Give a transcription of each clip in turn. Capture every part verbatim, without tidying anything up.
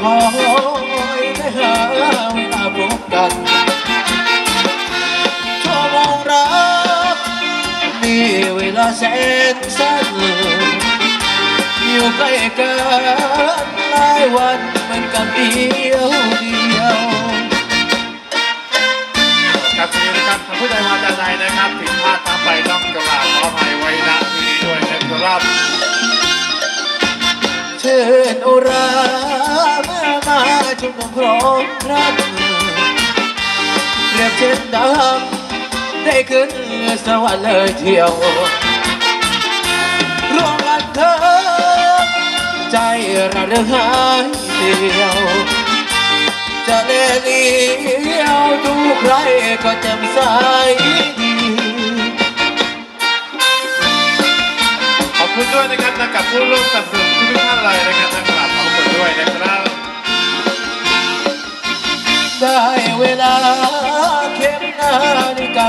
no voy dejando a buscar. Como un rock, vivo y la sensación. Y un caigan, la igual me cambió un día. กับนี้นะครับท่านผู้ใดมาจากไหนนะครับผิดพลาดทำไปต้องกราบขออภัยไว้ณที่นี้ด้วยนะครับเชิญอุราเมื่อมาชุมนุมพร้อมรับเรียบเช่นดำได้ขึ้นสวรรค์เลยเที่ยวร่วมกันเธอใจระลึกหายเดียวจะเลี้ยวดูใครก็จำสายดีขอบคุณด้วยนะครับนักกับผู้ร่วมสนับสนุนทุกท่านเลยนะครับนักกราบขอบคุณด้วยนะครับได้เวลาเข้มนาฬิกา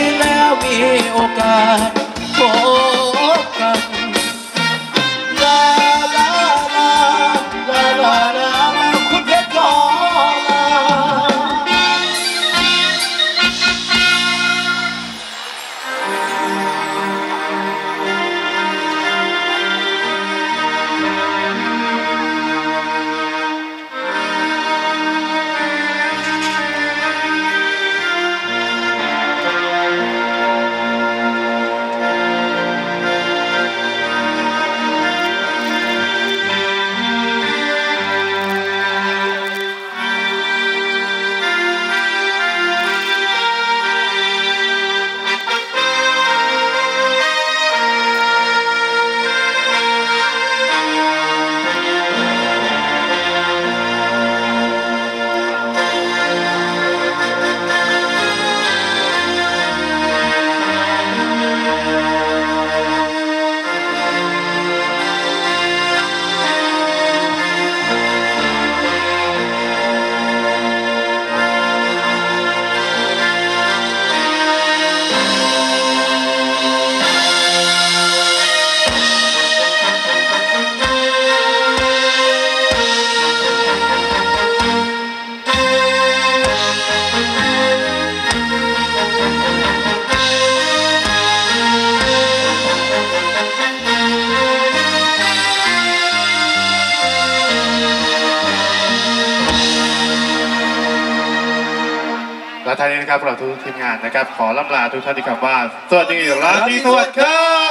แล้วมีโอกาสพบกันลาลาลาลาลาลาคุณเพชรลาและท่านนี้นะครับเราทุกทีมงานนะครับขอล่ำลาทุกท่านด้วยคำว่าสวัสดีราตรีสวัสดิ์ครับ